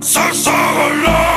Sasagalay.